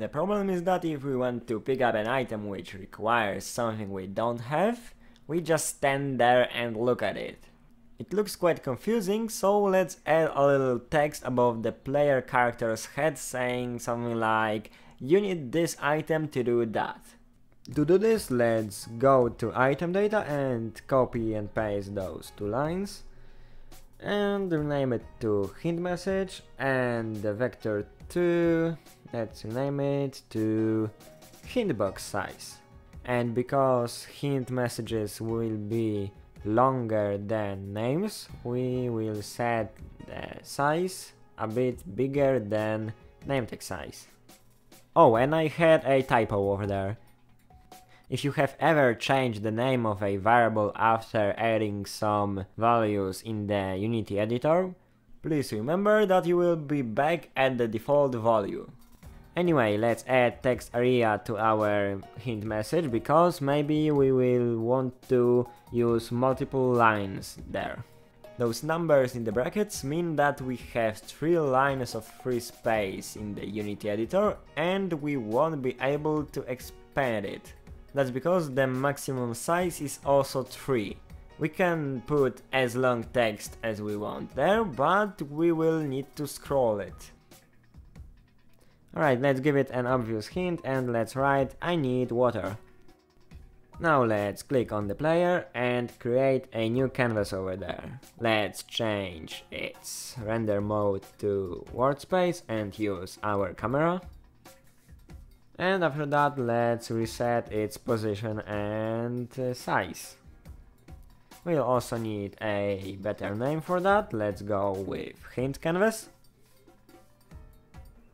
The problem is that if we want to pick up an item which requires something we don't have, we just stand there and look at it. It looks quite confusing, so let's add a little text above the player character's head saying something like, you need this item to do that. To do this, let's go to itemData and copy and paste those two lines and rename it to hint message, and the Vector2, let's rename it to hintbox size. And because hint messages will be longer than names, we will set the size a bit bigger than name tag size. Oh, and I had a typo over there. If you have ever changed the name of a variable after adding some values in the Unity editor, please remember that you will be back at the default value. Anyway, let's add text area to our hint message, because maybe we will want to use multiple lines there. Those numbers in the brackets mean that we have 3 lines of free space in the Unity editor and we won't be able to expand it. That's because the maximum size is also 3. We can put as long text as we want there, but we will need to scroll it. Alright, let's give it an obvious hint and let's write, I need water. Now let's click on the player and create a new canvas over there. Let's change its render mode to workspace and use our camera. And after that, let's reset its position and size. We'll also need a better name for that. Let's go with hint canvas.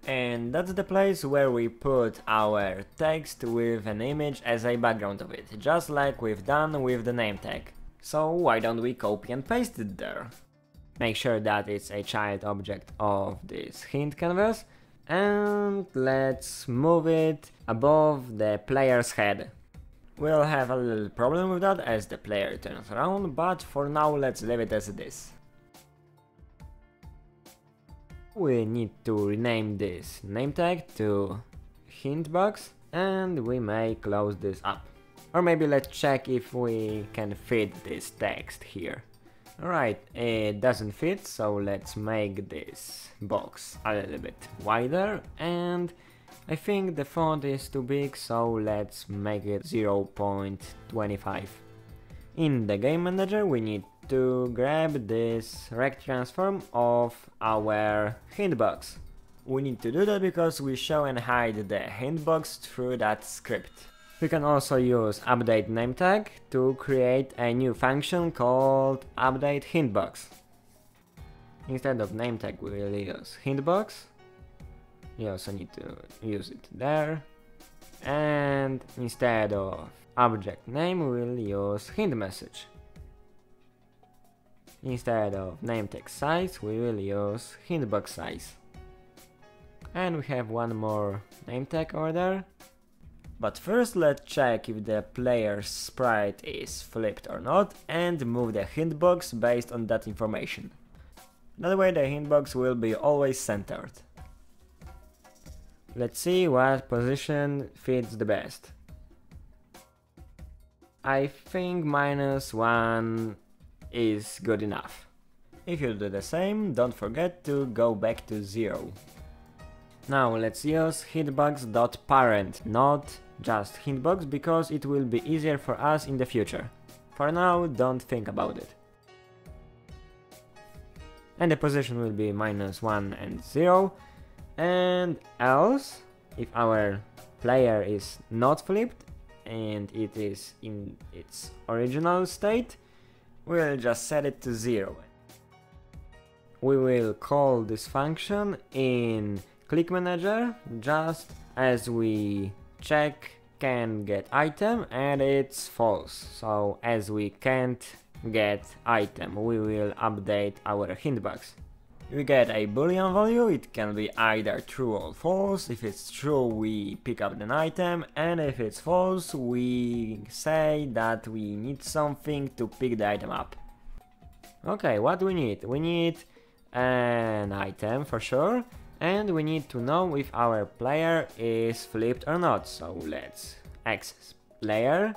And that's the place where we put our text with an image as a background of it, just like we've done with the name tag. So why don't we copy and paste it there? Make sure that it's a child object of this hint canvas, and let's move it above the player's head. We'll have a little problem with that as the player turns around, but for now let's leave it as it is. We need to rename this name tag to hintbox and we may close this up. Or maybe let's check if we can fit this text here. Alright, it doesn't fit, so let's make this box a little bit wider, and I think the font is too big, so let's make it 0.25. In the game manager we need to grab this rect transform of our hintbox. We need to do that because we show and hide the hintbox through that script. We can also use update name tag to create a new function called update hintbox. Instead of name tag we will use hintbox. You also need to use it there. And instead of object name we will use hint message. Instead of name tag size, we will use hintbox size. And we have one more name tag over there. But first let's check if the player's sprite is flipped or not and move the hintbox based on that information. That way the hintbox will be always centered. Let's see what position fits the best. I think -1 is good enough. If you do the same, don't forget to go back to 0. Now let's use hintbox.parent, not just hintbox, because it will be easier for us in the future. For now, don't think about it. And the position will be -1 and 0. And else, if our player is not flipped and it is in its original state, we'll just set it to 0. We will call this function in click manager just as we check can get item, and it's false. So as we can't get item, we will update our hintbox. We get a boolean value, it can be either true or false. If it's true, we pick up an item, and if it's false, we say that we need something to pick the item up. Okay, what do we need? We need an item for sure, and we need to know if our player is flipped or not, so let's access player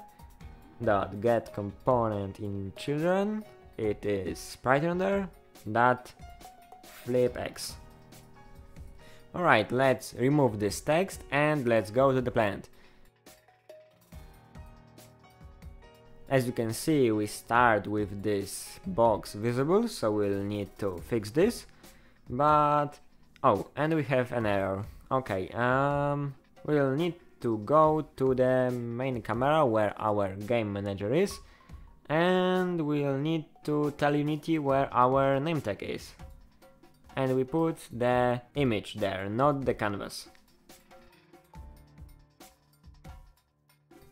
dot get component in children, it is SpriteRenderer dot flipX. Alright, let's remove this text and let's go to the plant. As you can see, we start with this box visible, so we'll need to fix this, but... oh, and we have an error. Okay, we'll need to go to the main camera where our game manager is, and we'll need to tell Unity where our name tag is. And we put the image there, not the canvas.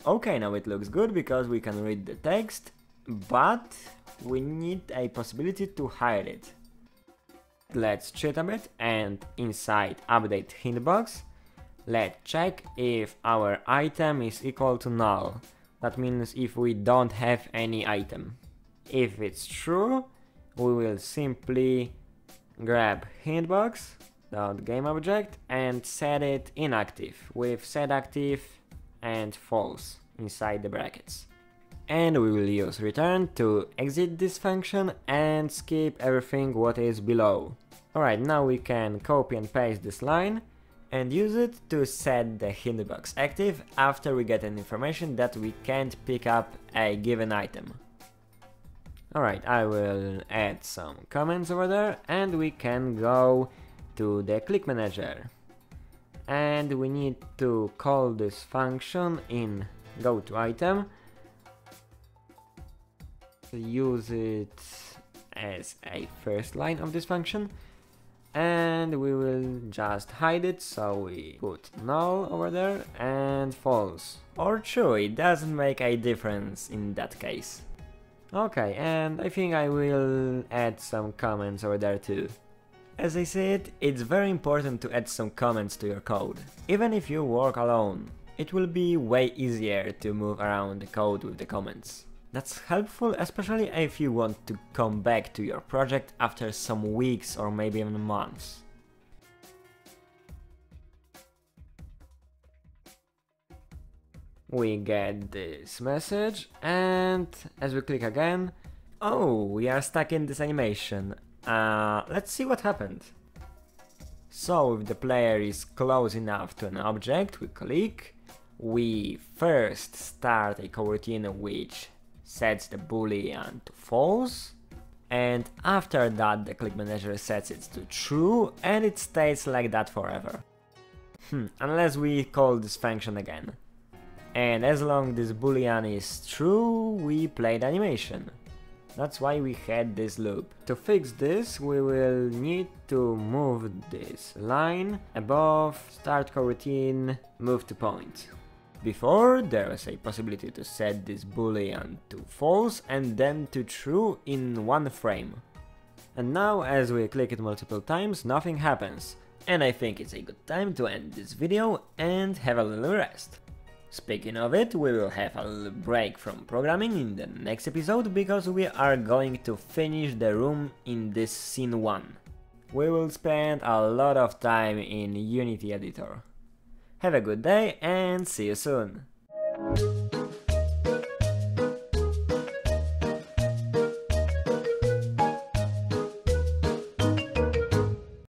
Okay, now it looks good because we can read the text, but we need a possibility to hide it. Let's cheat a bit and inside update hintbox, let's check if our item is equal to null. That means if we don't have any item. If it's true, we will simply grab hintbox.gameObject and set it inactive with setActive and false inside the brackets. And we will use return to exit this function and skip everything what is below. Alright, now we can copy and paste this line and use it to set the hintbox active after we get an information that we can't pick up a given item. Alright, I will add some comments over there and we can go to the click manager. And we need to call this function in goToItem, use it as a first line of this function, and we will just hide it, so we put null over there and false or true, it doesn't make a difference in that case. Okay, and I think I will add some comments over there too. As I said, it's very important to add some comments to your code, even if you work alone. It will be way easier to move around the code with the comments. That's helpful, especially if you want to come back to your project after some weeks or maybe even months. We get this message and as we click again, oh, we are stuck in this animation. Let's see what happened. So if the player is close enough to an object, we click, we first start a coroutine which sets the boolean to false, and after that the click manager sets it to true and it stays like that forever. Unless we call this function again. And as long as this boolean is true, we play the animation. That's why we had this loop. To fix this, we will need to move this line above, start coroutine, move to point. Before, there was a possibility to set this boolean to false and then to true in one frame. And now, as we click it multiple times, nothing happens. And I think it's a good time to end this video and have a little rest. Speaking of it, we will have a little break from programming in the next episode because we are going to finish the room in this scene 1. We will spend a lot of time in Unity editor. Have a good day and see you soon!